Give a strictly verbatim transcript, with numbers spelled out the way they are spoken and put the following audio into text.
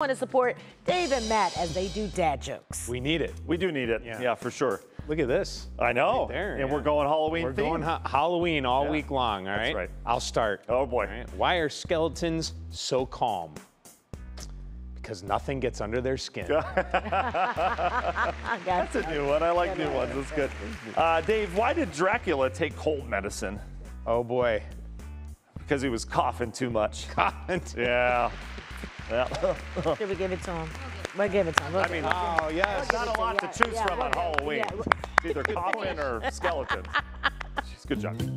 I want to support Dave and Matt as they do dad jokes. We need it. We do need it. Yeah, yeah for sure. Look at this. I know. Right there, and yeah. We're going Halloween. We're themed. going ha Halloween all yeah. week long. All right. That's right. I'll start. Oh boy. Right. Why are skeletons so calm? Because nothing gets under their skin. That's a new one. I like new ones. That's good. Uh, Dave, why did Dracula take cold medicine? Oh boy. Because he was coughing too much. Coughing. Yeah. Yeah. Should we give it to him? We'll give it to him. We'll I mean, oh, we'll yes. There's not a lot to choose yeah, from yeah, on yeah, Halloween. Yeah. It's either coffin or skeleton. It's a good job.